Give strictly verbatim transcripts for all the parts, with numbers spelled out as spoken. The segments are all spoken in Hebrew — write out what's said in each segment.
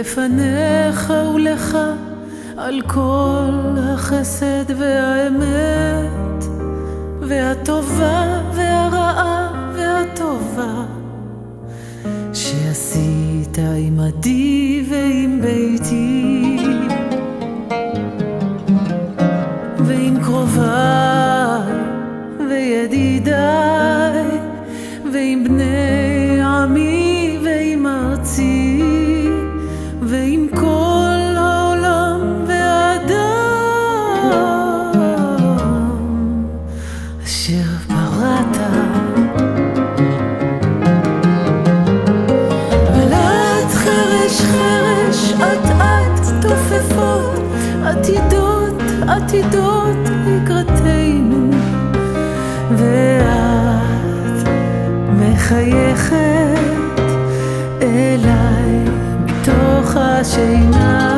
לפניך ולך על כל החסד והאמת והטובה והרעה והטובה שעשית עמדי ועם ביתי ועם קרוביי וידידיי ועם בני עמי ועם ארצי ועם כל העולם והאדם אשר בראת. בלעת חרש חרש את את תופפות עתידות עתידות לקראתנו ואת מחייכת אליי מתוך השינה.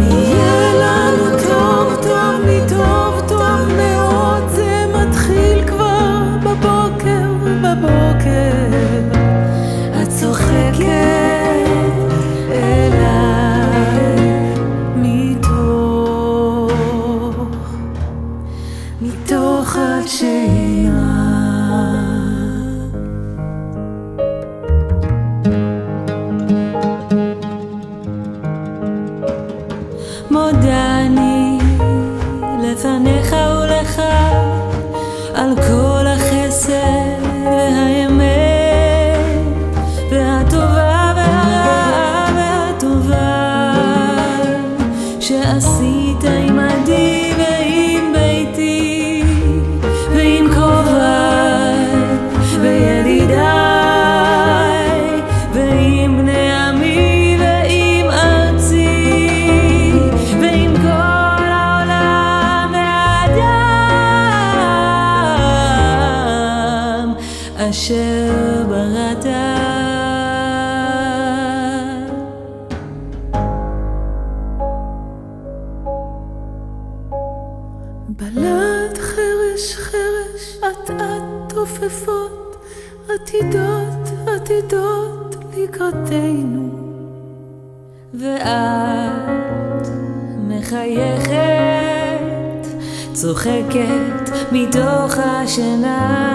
יהיה לנו טוב טוב מטוב טוב מאוד, זה מתחיל כבר בבוקר בבוקר, את צוחקת אליי מתוך מתוך השינה. מודני לפניך ולך על כל החסד והאמת והטובה והרעה והטובה שעשית עמדי ועם ביתי ועם קרוביי וידידיי ועם בני עמי ועם ארצי ועם כל העולם והאדם אשר בראת. בלעת חרש חרש את את תופפות עתידות עתידות לקראתנו ואת מחייכת צוחקת מתוך השינה.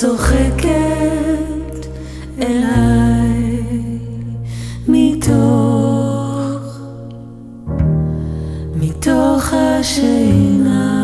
צוחקת אליי מתוך מתוך השינה.